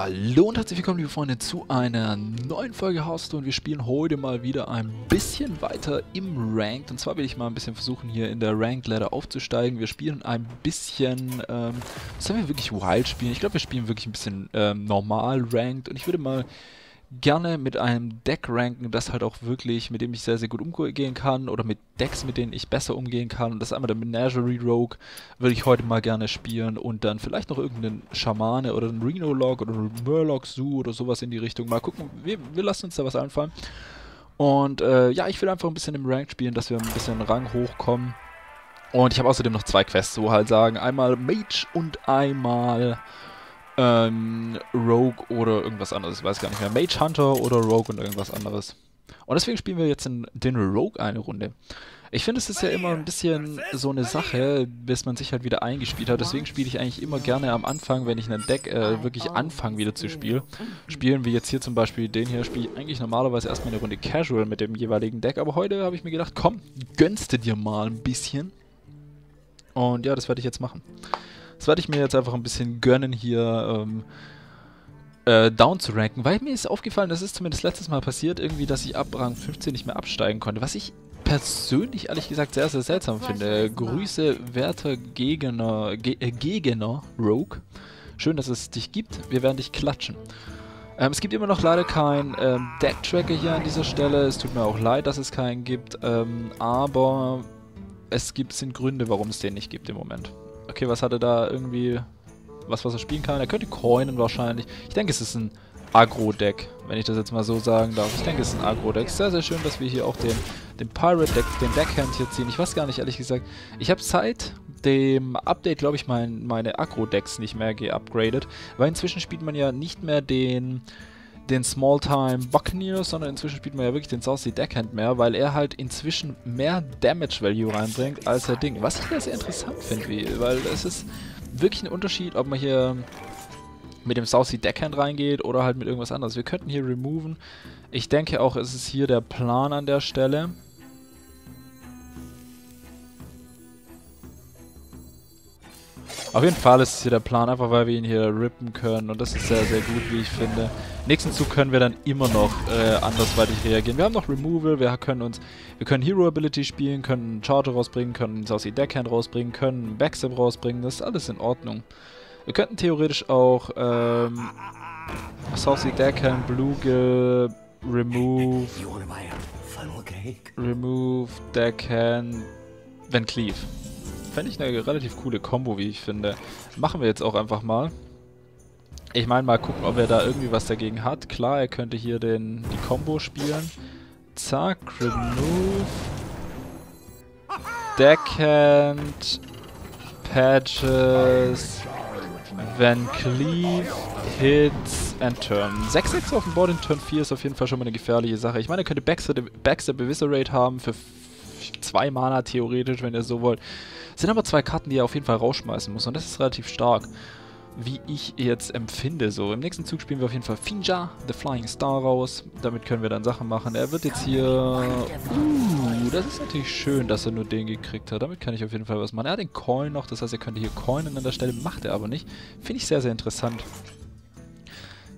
Hallo und herzlich willkommen, liebe Freunde, zu einer neuen Folge Hearthstone. Wir spielen heute mal wieder ein bisschen weiter im Ranked. Und zwar will ich mal ein bisschen versuchen, hier in der Ranked Ladder aufzusteigen. Wir spielen ein bisschen, sollen wir wirklich Wild spielen? Ich glaube, wir spielen wirklich ein bisschen normal Ranked. Und ich würde mal gerne mit einem Deck ranken, das halt auch wirklich, mit dem ich sehr, sehr gut umgehen kann. Oder mit Decks, mit denen ich besser umgehen kann. Und das ist einmal der Menagerie Rogue, würde ich heute mal gerne spielen. Und dann vielleicht noch irgendeinen Schamane oder einen Reno-Log oder einen Murloc-Zoo oder sowas in die Richtung. Mal gucken, wir lassen uns da was einfallen. Und ja, ich will einfach ein bisschen im Rank spielen, dass wir ein bisschen Rang hochkommen. Und ich habe außerdem noch zwei Quests, so halt sagen. Einmal Mage und einmal Rogue oder irgendwas anderes, ich weiß gar nicht mehr. Mage Hunter oder Rogue und irgendwas anderes. Und deswegen spielen wir jetzt den Rogue eine Runde. Ich finde, es ist ja immer ein bisschen so eine Sache, bis man sich halt wieder eingespielt hat. Deswegen spiele ich eigentlich immer gerne am Anfang, wenn ich ein Deck wirklich anfange wieder zu spielen. Spielen wir jetzt hier zum Beispiel den hier, spiele ich eigentlich normalerweise erstmal eine Runde Casual mit dem jeweiligen Deck. Aber heute habe ich mir gedacht, komm, gönnst du dir mal ein bisschen. Und ja, das werde ich jetzt machen. Das werde ich mir jetzt einfach ein bisschen gönnen, hier down zu ranken, weil mir ist aufgefallen, das ist zumindest letztes Mal passiert, irgendwie, dass ich ab Rang 15 nicht mehr absteigen konnte, was ich persönlich, ehrlich gesagt, sehr, sehr seltsam finde. Grüße, werter Gegner Rogue. Schön, dass es dich gibt. Wir werden dich klatschen. Es gibt immer noch leider keinen Deck-Tracker hier an dieser Stelle. Es tut mir auch leid, dass es keinen gibt, aber es sind Gründe, warum es den nicht gibt im Moment. Okay, was hat er da irgendwie, was er spielen kann? Er könnte coinen wahrscheinlich. Ich denke, es ist ein Agro-Deck, wenn ich das jetzt mal so sagen darf. Ich denke, es ist ein Agro-Deck. Sehr, sehr schön, dass wir hier auch den Pirate-Deck, den Deckhand hier ziehen. Ich weiß gar nicht, ehrlich gesagt. Ich habe seit dem Update, glaube ich, meine Agro-Decks nicht mehr geupgradet. Weil inzwischen spielt man ja nicht mehr den Smalltime Buccaneer, sondern inzwischen spielt man ja wirklich den Saucy Deckhand mehr, weil er halt inzwischen mehr Damage Value reinbringt als der Ding. Was ich da sehr interessant finde, weil es ist wirklich ein Unterschied, ob man hier mit dem Saucy Deckhand reingeht oder halt mit irgendwas anderes. Wir könnten hier removen. Ich denke auch, es ist hier der Plan an der Stelle. Auf jeden Fall ist es hier der Plan, einfach weil wir ihn hier rippen können und das ist sehr, sehr gut, wie ich finde. Nächsten Zug können wir dann immer noch andersweitig reagieren. Wir haben noch Removal, wir können Hero Ability spielen, können Charter rausbringen, können Saucy Deckhand rausbringen, können Backstab rausbringen, das ist alles in Ordnung. Wir könnten theoretisch auch Saucy Deckhand, Bluegill, Remove Deckhand, VanCleef. Fände ich eine relativ coole Combo, wie ich finde. Machen wir jetzt auch einfach mal. Ich meine, mal gucken, ob er da irgendwie was dagegen hat. Klar, er könnte hier die Combo spielen. Zack, Remove. Deckhand. Patches. VanCleef. Hits and Turn. 6-6 auf dem Board in Turn 4 ist auf jeden Fall schon mal eine gefährliche Sache. Ich meine, er könnte Backstab Eviscerate haben für 2 Mana theoretisch, wenn ihr so wollt. Es sind aber 2 Karten, die er auf jeden Fall rausschmeißen muss. Und das ist relativ stark, wie ich jetzt empfinde. So, im nächsten Zug spielen wir auf jeden Fall Finja, The Flying Star, raus. Damit können wir dann Sachen machen. Er wird jetzt hier... das ist natürlich schön, dass er nur den gekriegt hat. Damit kann ich auf jeden Fall was machen. Er hat den Coin noch, das heißt, er könnte hier coinen an der Stelle. Macht er aber nicht. Finde ich sehr, sehr interessant.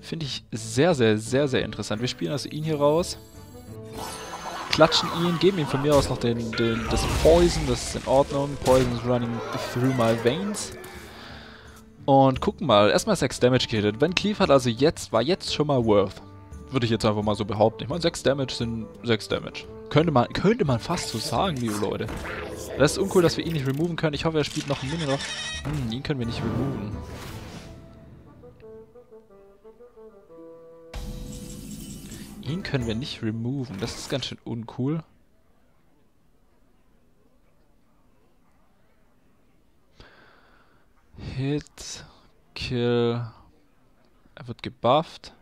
Finde ich sehr, sehr, sehr, sehr interessant. Wir spielen also ihn hier raus. Klatschen ihn, geben ihm von mir aus noch das Poison, das ist in Ordnung. Poison is running through my veins. Und gucken mal, erstmal 6 Damage gehittet. VanCleef hat also war jetzt schon mal worth. Würde ich jetzt einfach mal so behaupten. Ich meine, 6 Damage sind 6 Damage. Könnte man fast so sagen, liebe Leute. Das ist uncool, dass wir ihn nicht removen können. Ich hoffe, er spielt noch ein Minion. Ihn können wir nicht removen. Ihn können wir nicht removen. Das ist ganz schön uncool. Hit, Kill. Er wird gebufft.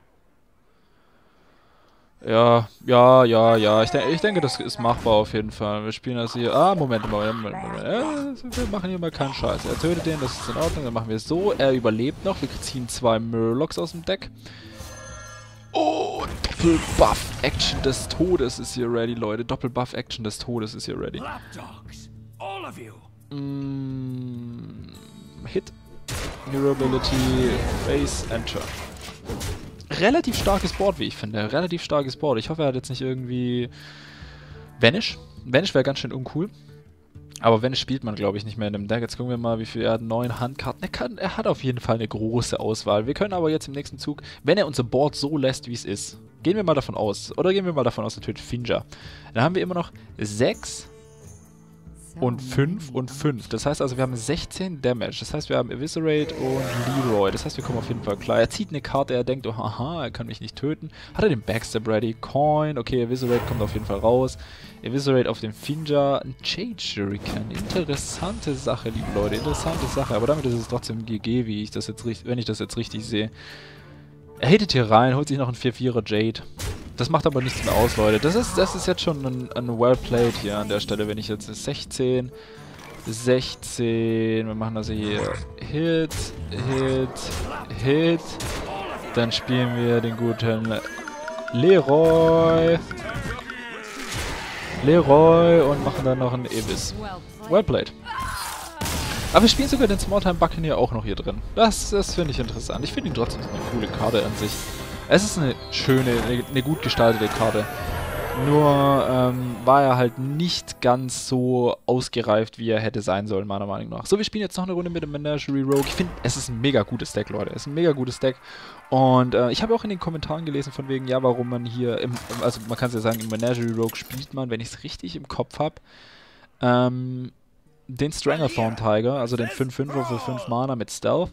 Ja. Ich denke, das ist machbar auf jeden Fall. Wir spielen das hier... Moment. Wir machen hier mal keinen Scheiß. Er tötet den, das ist in Ordnung. Dann machen wir es so. Er überlebt noch. Wir ziehen 2 Murlocs aus dem Deck. Oh, Doppelbuff-Action des Todes ist hier ready, Leute. Doppelbuff-Action des Todes ist hier ready. Hit, Hero Ability, Face, Enter. relativ starkes Board, wie ich finde. Relativ starkes Board. Ich hoffe, er hat jetzt nicht irgendwie Vanish. Vanish wäre ganz schön uncool. Aber Vanish spielt man, glaube ich, nicht mehr in dem Deck. Jetzt gucken wir mal, wie viel er hat. 9 Handkarten. Er hat auf jeden Fall eine große Auswahl. Wir können aber jetzt im nächsten Zug, wenn er unser Board so lässt, wie es ist, gehen wir mal davon aus. Oder gehen wir mal davon aus, natürlich Finja. Dann haben wir immer noch 6 und 5 und 5. Das heißt also, wir haben 16 Damage. Das heißt, wir haben Eviscerate und Leroy. Das heißt, wir kommen auf jeden Fall klar. Er zieht eine Karte, er denkt, oh, haha, er kann mich nicht töten. Hat er den Backstab ready? Coin. Okay, Eviscerate kommt auf jeden Fall raus. Eviscerate auf den Finja. Jade Shuriken. Interessante Sache, liebe Leute. Interessante Sache. Aber damit ist es trotzdem GG, wie ich das jetzt wenn ich das jetzt richtig sehe. Er hittet hier rein, holt sich noch einen 4-4er Jade. Das macht aber nichts mehr aus, Leute. Das ist jetzt schon ein Well-Played hier an der Stelle, wenn ich jetzt 16, wir machen also hier Hit, Hit, Hit. Dann spielen wir den guten Leroy. Leroy und machen dann noch einen Evis. Well-Played. Aber wir spielen sogar den Smalltime Buccaneer auch noch hier drin. Das finde ich interessant. Ich finde ihn trotzdem eine coole Karte an sich. Es ist eine schöne, eine gut gestaltete Karte. Nur war er halt nicht ganz so ausgereift, wie er hätte sein sollen, meiner Meinung nach. So, wir spielen jetzt noch eine Runde mit dem Menagerie Rogue. Ich finde, es ist ein mega gutes Deck, Leute. Es ist ein mega gutes Deck. Und ich habe auch in den Kommentaren gelesen von wegen, ja, warum man hier, also man kann es ja sagen, im Menagerie Rogue spielt man, wenn ich es richtig im Kopf habe, den Stranglethorn Tiger, also den 5-5er für 5 Mana mit Stealth.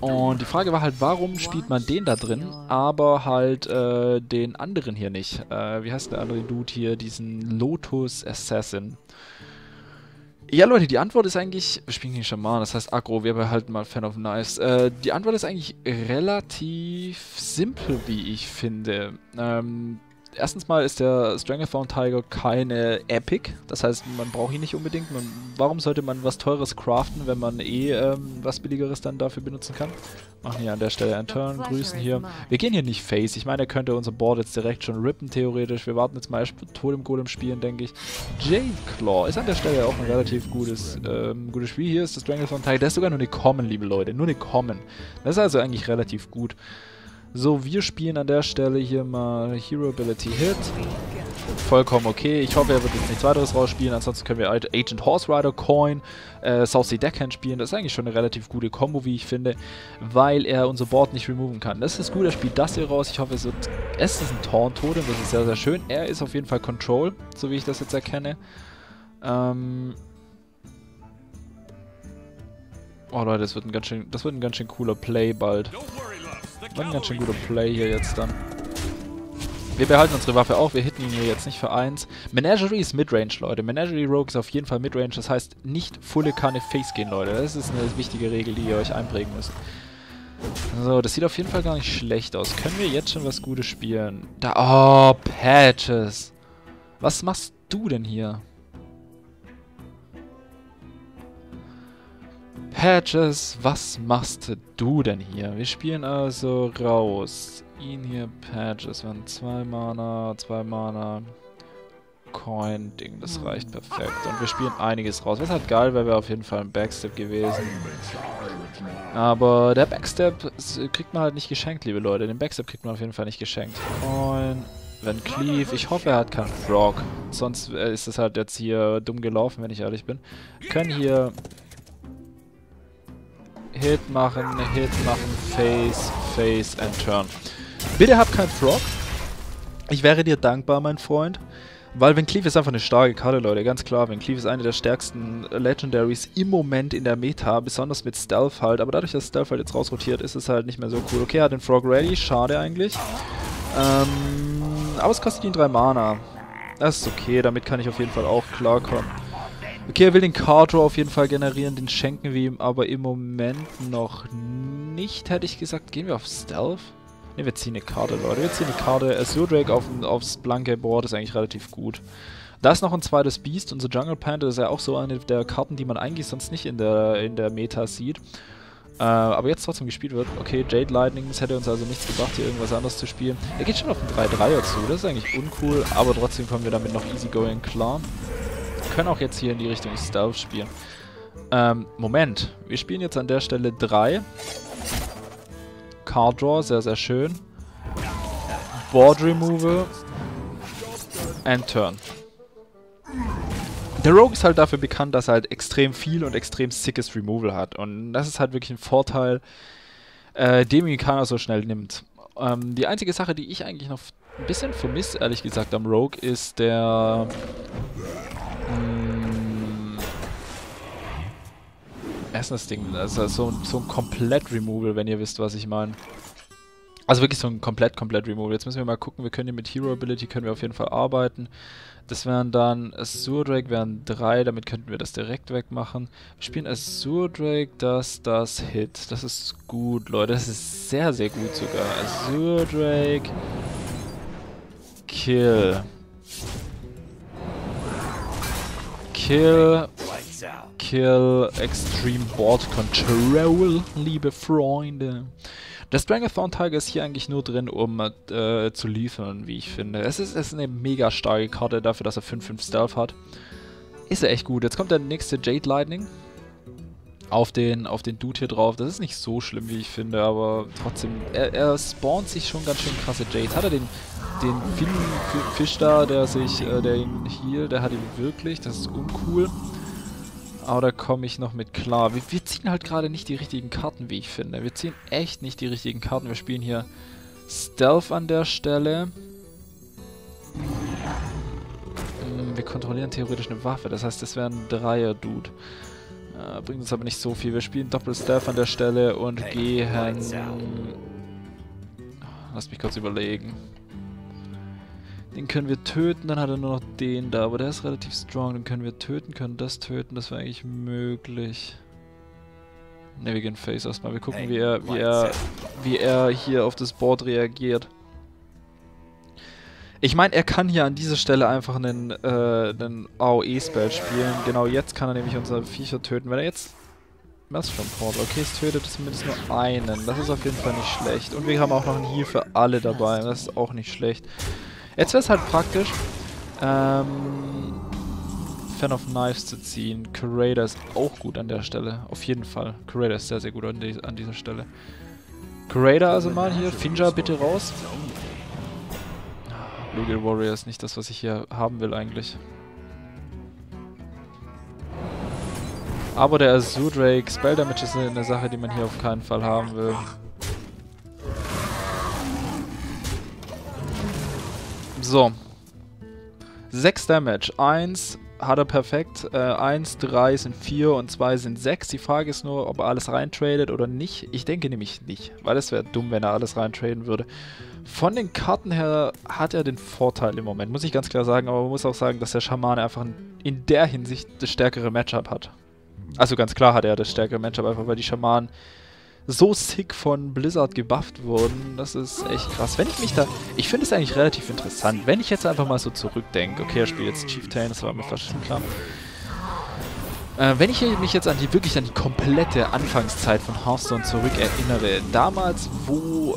Und die Frage war halt, warum spielt man den da drin, aber halt den anderen hier nicht? Wie heißt der andere Dude hier? Diesen Lotus Assassin. Ja, Leute, die Antwort ist eigentlich... Wir spielen hier Schaman, das heißt Aggro, wir behalten mal Fan of Knives. Die Antwort ist eigentlich relativ simpel, wie ich finde. Erstens mal ist der Stranglethorn Tiger keine Epic, das heißt, man braucht ihn nicht unbedingt. Warum sollte man was Teures craften, wenn man eh was Billigeres dann dafür benutzen kann? Machen hier an der Stelle einen Turn, grüßen hier. Wir gehen hier nicht Face, ich meine, er könnte unser Board jetzt direkt schon rippen, theoretisch. Wir warten jetzt mal Totem Golem spielen, denke ich. Jade Claw ist an der Stelle auch ein relativ gutes Spiel. Hier ist der Stranglethorn Tiger, der ist sogar nur eine Common, liebe Leute, nur eine Common. Das ist also eigentlich relativ gut. So, wir spielen an der Stelle hier mal Hero Ability Hit. Vollkommen okay. Ich hoffe, er wird jetzt nichts weiteres rausspielen. Ansonsten können wir Agent Horse Rider, Coin, Saucy Deckhand spielen. Das ist eigentlich schon eine relativ gute Kombo, wie ich finde, weil er unser Board nicht removen kann. Das ist gut, er spielt das hier raus. Ich hoffe, es ist ein Thorn Totem. Das ist sehr, sehr schön. Er ist auf jeden Fall Control, so wie ich das jetzt erkenne. Oh Leute, das wird ein ganz schön cooler Play bald. Ein ganz schön guter Play hier jetzt dann. Wir behalten unsere Waffe auch, wir hitten ihn hier jetzt nicht für 1. Menagerie ist Midrange, Leute. Menagerie Rogue ist auf jeden Fall Midrange, das heißt nicht volle Kanne Face gehen, Leute. Das ist eine wichtige Regel, die ihr euch einprägen müsst. So, das sieht auf jeden Fall gar nicht schlecht aus. Können wir jetzt schon was Gutes spielen? Da, oh, Patches. Was machst du denn hier? Patches, was machst du denn hier? Wir spielen also raus. Ihn hier, Patches, wir haben 2 Mana, Coin, Ding, das reicht perfekt. Und wir spielen einiges raus. Was halt geil, weil wir auf jeden Fall ein Backstab gewesen. Aber der Backstab kriegt man halt nicht geschenkt, liebe Leute. Den Backstab kriegt man auf jeden Fall nicht geschenkt. Coin, VanCleef, ich hoffe, er hat keinen Frog. Sonst ist es halt jetzt hier dumm gelaufen, wenn ich ehrlich bin. Wir können hier... Hit machen, Face, Face and Turn. Bitte hab kein Frog. Ich wäre dir dankbar, mein Freund. Weil VanCleef ist einfach eine starke Karte, Leute. Ganz klar, VanCleef ist eine der stärksten Legendaries im Moment in der Meta. Besonders mit Stealth halt. Aber dadurch, dass Stealth halt jetzt rausrotiert, ist es halt nicht mehr so cool. Okay, er hat den Frog ready. Schade eigentlich. Aber es kostet ihn 3 Mana. Das ist okay. Damit kann ich auf jeden Fall auch klarkommen. Okay, er will den Curator auf jeden Fall generieren, den schenken wir ihm aber im Moment noch nicht, hätte ich gesagt. Gehen wir auf Stealth? Ne, wir ziehen eine Karte, Leute. Wir ziehen eine Karte. Azure Drake aufs blanke Board ist eigentlich relativ gut. Da ist noch ein zweites Beast. Unser Jungle Panther ist ja auch so eine der Karten, die man eigentlich sonst nicht in der Meta sieht. Aber jetzt trotzdem gespielt wird. Okay, Jade Lightning, das hätte uns also nichts gebracht, hier irgendwas anderes zu spielen. Er geht schon auf den 3-3er zu, das ist eigentlich uncool, aber trotzdem kommen wir damit noch easygoing klar. Können auch jetzt hier in die Richtung Stealth spielen. Moment. Wir spielen jetzt an der Stelle 3. Card Draw, sehr, sehr schön. board removal and turn. Der Rogue ist halt dafür bekannt, dass er halt extrem viel und extrem sickes Removal hat. Und das ist halt wirklich ein Vorteil, den Mikana so schnell nimmt. Die einzige Sache, die ich eigentlich noch ein bisschen vermisse, ehrlich gesagt, am Rogue, ist der... Erstens Ding, also so ein Komplett-Removal, wenn ihr wisst, was ich meine. Also wirklich so ein Komplett-Removal. Jetzt müssen wir mal gucken, wir können hier mit Hero-Ability können wir auf jeden Fall arbeiten. Das wären dann Azure Drake, wären 3, damit könnten wir das direkt wegmachen. Wir spielen Azure Drake, das Hit. Das ist gut, Leute, das ist sehr, sehr gut sogar. Azure Drake, Kill, Extreme Board Control, liebe Freunde. Der Stranglethorn Tiger ist hier eigentlich nur drin, um zu liefern, wie ich finde. Es ist eine mega starke Karte dafür, dass er 5-5 Stealth hat. Ist er echt gut. Jetzt kommt der nächste Jade Lightning auf den Dude hier drauf. Das ist nicht so schlimm, wie ich finde, aber trotzdem, er spawnt sich schon ganz schön krasse Jades. Hat er den Fisch da, der ihn healt, der hat ihn wirklich. Das ist uncool. Aber da komme ich noch mit klar. Wir ziehen halt gerade nicht die richtigen Karten, wie ich finde. Wir ziehen echt nicht die richtigen Karten. Wir spielen hier Stealth an der Stelle. Wir kontrollieren theoretisch eine Waffe. Das heißt, das wäre ein Dreier-Dude. Bringt uns aber nicht so viel. Wir spielen Doppel-Stealth an der Stelle und gehen... Lass mich kurz überlegen. Den können wir töten, dann hat er nur noch den da, aber der ist relativ strong. Den können wir töten, können das töten, das wäre eigentlich möglich. Ne, wir gehen Face erstmal. Wir gucken, wie er hier auf das Board reagiert. Ich meine, er kann hier an dieser Stelle einfach einen AOE-Spell spielen. Genau jetzt kann er nämlich unsere Viecher töten. Wenn er jetzt... Das ist schon Portal. Okay, es tötet zumindest nur einen. Das ist auf jeden Fall nicht schlecht. Und wir haben auch noch einen Heal für alle dabei. Das ist auch nicht schlecht. Jetzt wäre es halt praktisch, Fan of Knives zu ziehen. Curator ist auch gut an der Stelle, auf jeden Fall. Curator ist sehr, sehr gut an dieser Stelle. Curator also mal hier, Finja bitte raus. Blue Gear Warrior ist nicht das, was ich hier haben will eigentlich. Aber der Azure Drake Spell Damage ist eine Sache, die man hier auf keinen Fall haben will. So, 6 Damage, 1 hat er perfekt, 1, 3 sind 4 und 2 sind 6. Die Frage ist nur, ob er alles reintradet oder nicht. Ich denke nämlich nicht, weil es wäre dumm, wenn er alles reintraden würde. Von den Karten her hat er den Vorteil im Moment, muss ich ganz klar sagen, aber man muss auch sagen, dass der Schamane einfach in der Hinsicht das stärkere Matchup hat. Also ganz klar hat er das stärkere Matchup, einfach weil die Schamanen so sick von Blizzard gebufft wurden. Das ist echt krass. Wenn ich mich da... Ich finde es eigentlich relativ interessant, wenn ich jetzt einfach mal so zurückdenke. Okay, er spielt jetzt Chieftain, das war mir fast schon klar. Wenn ich mich jetzt wirklich an die komplette Anfangszeit von Hearthstone zurück erinnere, damals, wo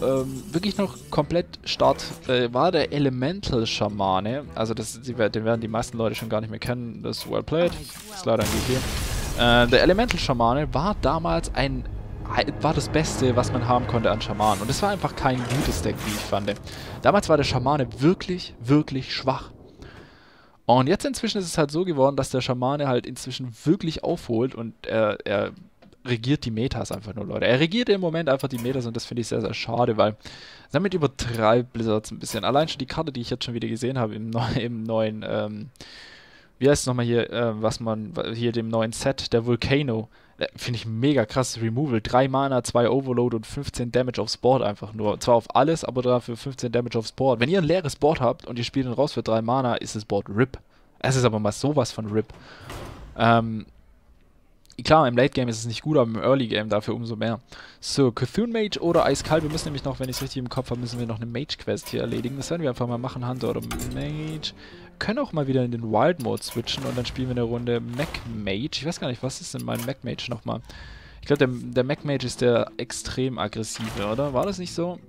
wirklich noch komplett Start war, der Elemental Schamane, also den werden die meisten Leute schon gar nicht mehr kennen, das ist well played, ist leider ein GG. Der Elemental Schamane war damals war das Beste, was man haben konnte an Schamanen. Und es war einfach kein gutes Deck, wie ich fand. Damals war der Schamane wirklich, wirklich schwach. Und jetzt inzwischen ist es halt so geworden, dass der Schamane halt inzwischen wirklich aufholt und er regiert die Metas einfach nur, Leute. Er regiert im Moment einfach die Metas und das finde ich sehr, sehr schade, weil damit übertreibt Blizzard ein bisschen. Allein schon die Karte, die ich jetzt schon wieder gesehen habe im neuen, wie heißt es nochmal hier, dem neuen Set, der Volcano. Finde ich mega krass. Removal. 3 Mana, 2 Overload und 15 Damage aufs Board einfach nur. Zwar auf alles, aber dafür 15 Damage aufs Board. Wenn ihr ein leeres Board habt und ihr spielt ihn raus für 3 Mana, ist das Board RIP. Es ist aber mal sowas von RIP. Klar, im Late Game ist es nicht gut, aber im Early Game dafür umso mehr. So, Cthulhu Mage oder Eiskalt. Wir müssen nämlich noch, wenn ich es richtig im Kopf habe, müssen wir noch eine Mage-Quest hier erledigen. Das werden wir einfach mal machen, Hunter oder Mage. Wir können auch mal wieder in den Wild Mode switchen und dann spielen wir eine Runde Mac Mage. Ich weiß gar nicht, was ist denn mein Mac Mage nochmal? Ich glaube, der Mac Mage ist der extrem aggressive, oder? War das nicht so?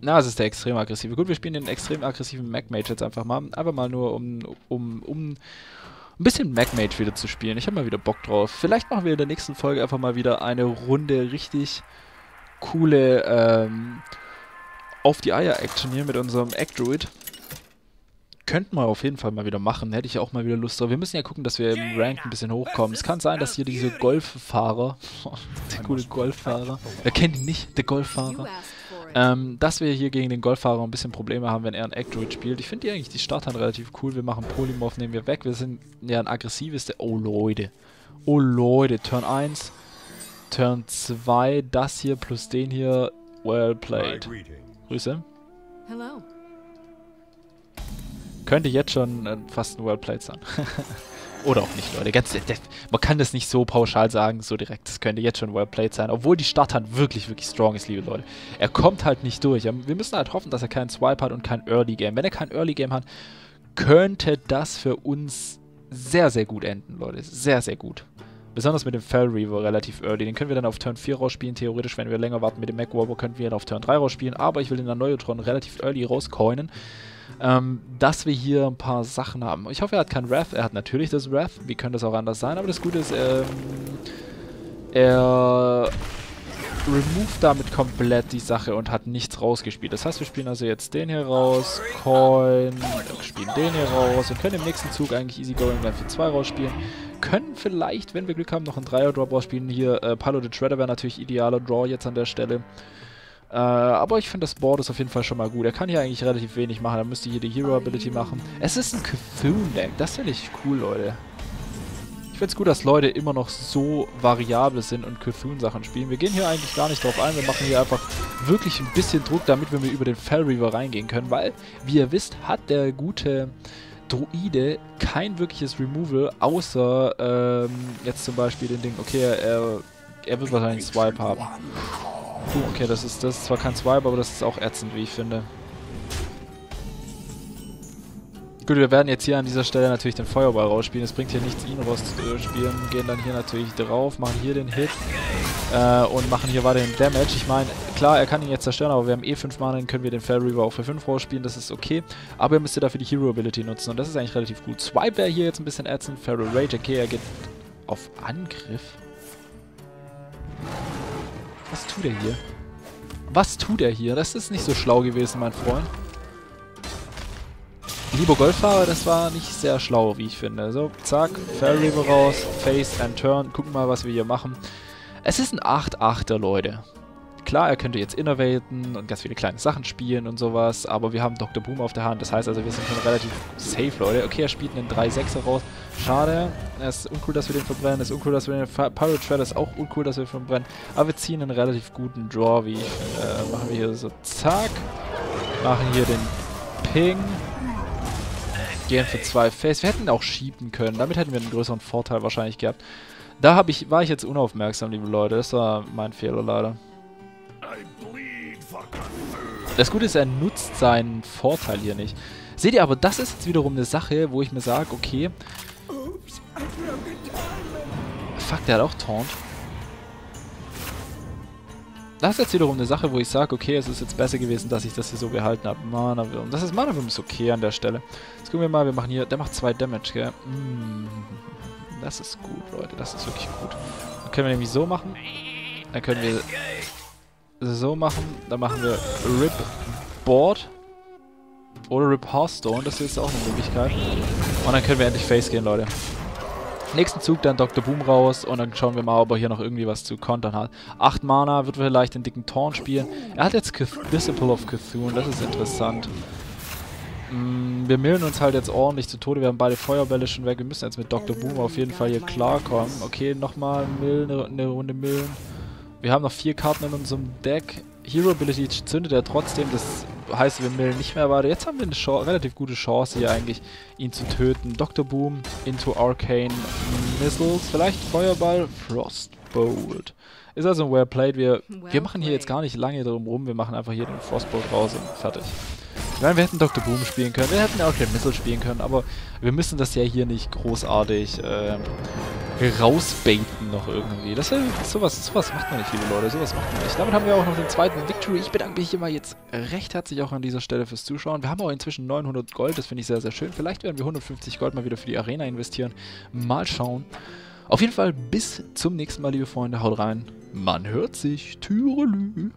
Na, es ist der extrem aggressive. Gut, wir spielen den extrem aggressiven Mac Mage jetzt einfach mal. Einfach mal nur, um ein bisschen Mac Mage wieder zu spielen. Ich habe mal wieder Bock drauf. Vielleicht machen wir in der nächsten Folge einfach mal wieder eine Runde richtig coole auf die Eier-Action hier mit unserem Egg-Druid. Könnten wir auf jeden Fall mal wieder machen. Hätte ich ja auch mal wieder Lust drauf. Wir müssen ja gucken, dass wir im Rank ein bisschen hochkommen. Es kann sein, dass hier diese Golffahrer, der coole Golffahrer, wer kennt ihn nicht, der Golffahrer, dass wir hier gegen den Golffahrer ein bisschen Probleme haben, wenn er einen Egg-Druid spielt. Ich finde die eigentlich die Starthand relativ cool. Wir machen Polymorph, nehmen wir weg. Wir sind ja ein aggressives, oh Leute. Oh Leute, Turn 1, Turn 2, das hier plus den hier, well played. Grüße. Hello. Könnte jetzt schon fast ein well played sein. Oder auch nicht, Leute. Ganz, man kann das nicht so pauschal sagen, so direkt. Es könnte jetzt schon well played sein, obwohl die Starthand wirklich, wirklich strong ist, liebe Leute. Er kommt halt nicht durch. Wir müssen halt hoffen, dass er keinen Swipe hat und kein Early Game. Wenn er kein Early Game hat, könnte das für uns sehr, sehr gut enden, Leute. Sehr, sehr gut. Besonders mit dem Fell Reaver relativ early. Den können wir dann auf Turn 4 rausspielen. Theoretisch, wenn wir länger warten mit dem Mech Warrior, könnten wir ihn auf Turn 3 rausspielen. Aber ich will den dann Neutron relativ early rauscoinen. Dass wir hier ein paar Sachen haben. Ich hoffe, er hat kein Wrath. Er hat natürlich das Wrath. Wie könnte das auch anders sein? Aber das Gute ist, er removed damit komplett die Sache und hat nichts rausgespielt. Das heißt, wir spielen also jetzt den hier raus, Coin, spielen den hier raus und können im nächsten Zug eigentlich easy going dann für 2 rausspielen. Können vielleicht, wenn wir Glück haben, noch einen 3er-Drop rausspielen. Hier Palo the Shredder wäre natürlich idealer Draw jetzt an der Stelle. Aber ich finde, das Board ist auf jeden Fall schon mal gut. Er kann hier eigentlich relativ wenig machen. Er müsste hier die Hero-Ability machen. Es ist ein Cthulhu-Deck. Das finde ich cool, Leute. Ich finde es gut, dass Leute immer noch so variabel sind und Cthulhu-Sachen spielen. Wir gehen hier eigentlich gar nicht drauf ein. Wir machen hier einfach wirklich ein bisschen Druck, damit wir über den Fell Reaver reingehen können. Weil, wie ihr wisst, hat der gute Druide kein wirkliches Removal, außer jetzt zum Beispiel den Ding. Okay, er wird wahrscheinlich einen Swipe haben. Puh, okay, das ist zwar kein Swipe, aber das ist auch ätzend, wie ich finde. Gut, wir werden jetzt hier an dieser Stelle natürlich den Feuerball rausspielen. Es bringt hier nichts, ihn rauszuspielen. Gehen dann hier natürlich drauf, machen hier den Hit und machen hier weiterhin Damage. Ich meine, klar, er kann ihn jetzt zerstören, aber wir haben eh 5 Mana, dann können wir den Fell Reaver auch für 5 rausspielen. Das ist okay. Aber ihr müsst ihr dafür die Hero-Ability nutzen und das ist eigentlich relativ gut. Swipe wäre hier jetzt ein bisschen ätzend. Feral Rage, okay, er geht auf Angriff. Was tut er hier? Was tut er hier? Das ist nicht so schlau gewesen, mein Freund. Lieber Golffahrer, das war nicht sehr schlau, wie ich finde. So, zack, Fell Reaver raus, Face and Turn. Gucken mal, was wir hier machen. Es ist ein 8-8er, Leute. Klar, er könnte jetzt innovaten und ganz viele kleine Sachen spielen und sowas, aber wir haben Dr. Boom auf der Hand. Das heißt also, wir sind schon relativ safe, Leute. Okay, er spielt einen 3-6er raus. Schade. Es ist uncool, dass wir den verbrennen. Es ist uncool, dass wir den Pirate Shredder, ist auch uncool, dass wir den verbrennen. Aber wir ziehen einen relativ guten Draw, wie ich machen wir hier so, zack. Machen hier den Ping. Gehen für 2 Face. Wir hätten auch schieben können. Damit hätten wir einen größeren Vorteil wahrscheinlich gehabt. Da war ich jetzt unaufmerksam, liebe Leute. Das war mein Fehler leider. Das Gute ist, er nutzt seinen Vorteil hier nicht. Seht ihr, aber das ist jetzt wiederum eine Sache, wo ich mir sage, okay. Fuck, der hat auch Taunt. Das ist jetzt wiederum eine Sache, wo ich sage, okay, es ist jetzt besser gewesen, dass ich das hier so gehalten habe. Mana Wurm. Das ist Mana Wurm, ist okay an der Stelle. Jetzt gucken wir mal, wir machen hier, der macht 2 Damage, gell? Das ist gut, Leute, das ist wirklich gut. Dann können wir nämlich so machen. Dann können wir so machen. Dann machen wir Rip Board. Oder Rip Hearthstone, das ist auch eine Möglichkeit. Und dann können wir endlich Face gehen, Leute. Nächsten Zug dann Dr. Boom raus und dann schauen wir mal, ob er hier noch irgendwie was zu kontern hat. 8 Mana, wird vielleicht den dicken Taunt spielen. Er hat jetzt Disciple of Cthulhu, das ist interessant. Wir millen uns halt jetzt ordentlich zu Tode, wir haben beide Feuerbälle schon weg. Wir müssen jetzt mit Dr. Boom auf jeden Fall hier klarkommen. Okay, nochmal millen, eine Runde millen. Wir haben noch 4 Karten in unserem Deck. Hero Ability zündet er trotzdem, das heißt, wir millen nicht mehr weiter. Jetzt haben wir eine relativ gute Chance hier eigentlich, ihn zu töten. Dr. Boom into Arcane Missiles, vielleicht Feuerball, Frostbolt. Ist also ein well played, wir machen hier jetzt gar nicht lange drum rum, wir machen einfach hier den Frostbolt raus und fertig. Ich meine, wir hätten Dr. Boom spielen können, wir hätten Arcane Missile spielen können, aber wir müssen das ja hier nicht großartig rausbaiten noch irgendwie. Das ist sowas macht man nicht, liebe Leute, sowas macht man nicht. Damit haben wir auch noch den zweiten Victory. Ich bedanke mich immer jetzt recht herzlich auch an dieser Stelle fürs Zuschauen. Wir haben auch inzwischen 900 Gold, das finde ich sehr, sehr schön. Vielleicht werden wir 150 Gold mal wieder für die Arena investieren. Mal schauen. Auf jeden Fall bis zum nächsten Mal, liebe Freunde. Haut rein. Man hört sich. Türelü.